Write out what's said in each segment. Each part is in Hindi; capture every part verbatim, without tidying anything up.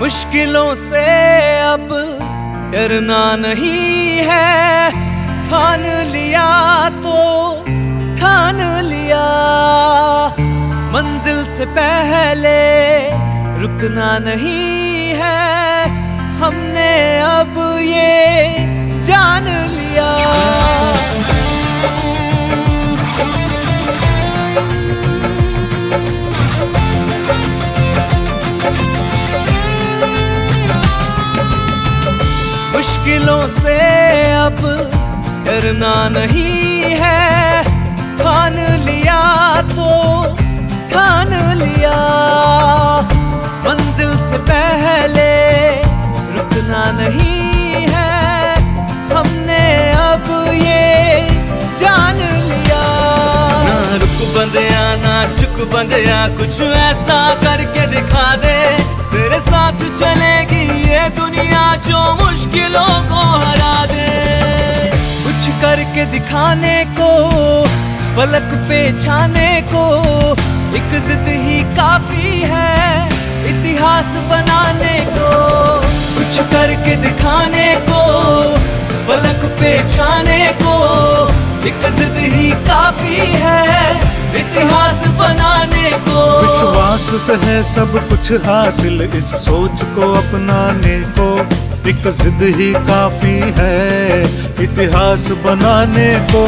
मुश्किलों से अब डरना नहीं है, ठान लिया तो ठान लिया, मंजिल से पहले रुकना नहीं है, हमने अब ये जान लिया। मुश्किलों से अब डरना नहीं है, ठान लिया तो ठान लिया, मंजिल से पहले रुकना नहीं है, हमने अब ये जान लिया। ना रुक बंदिया ना झुक बंदिया, कुछ ऐसा करके दिखा दे, तेरे साथ चलेगी ये दुनिया जो मुश्किलों को हरा दे। कुछ करके दिखाने को, फलक पे छाने को, एक जिद ही काफी है इतिहास बनाने को। कुछ करके दिखाने को, फलक पे छाने को, एक जिद ही काफी है इतिहास बनाने को। विश्वास से है सब कुछ हासिल, इस सोच को अपनाने को, एक जिद ही काफी है इतिहास बनाने को।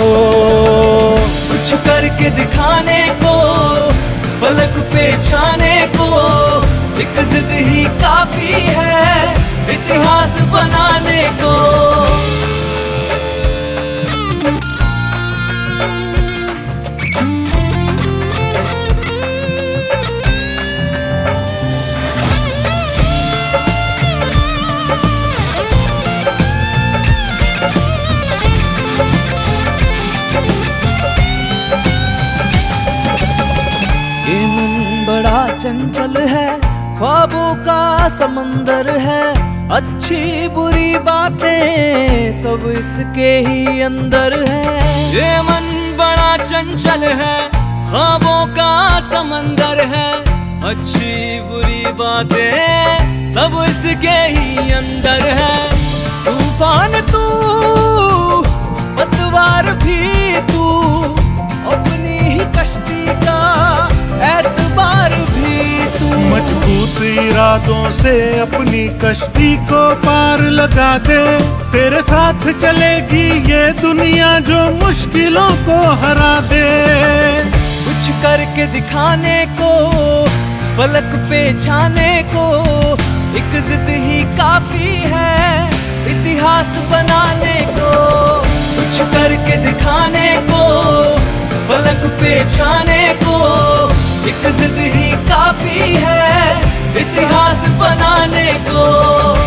कुछ करके दिखाने को, फलक पे छाने को, एक जिद ही काफी है इतिहास बनाने को। चंचल है, ख्वाबों का समंदर है, अच्छी बुरी बातें सब इसके ही अंदर है। ये मन बड़ा चंचल है, ख्वाबों का समंदर है, अच्छी बुरी बातें सब इसके ही अंदर है। तूफान तू पतवार भी तू, अपनी ही कश्ती का एतबार भी तू, मजबूत इरादों से अपनी कश्ती को पार लगा दे, तेरे साथ चलेगी ये दुनिया जो मुश्किलों को हरा दे। कुछ करके दिखाने को, फलक पे छाने को, एक जिद ही काफी है इतिहास बनाने को। कुछ करके दिखाने को, फलक पे छाने को, एक जिद ही काफी है इतिहास बनाने को।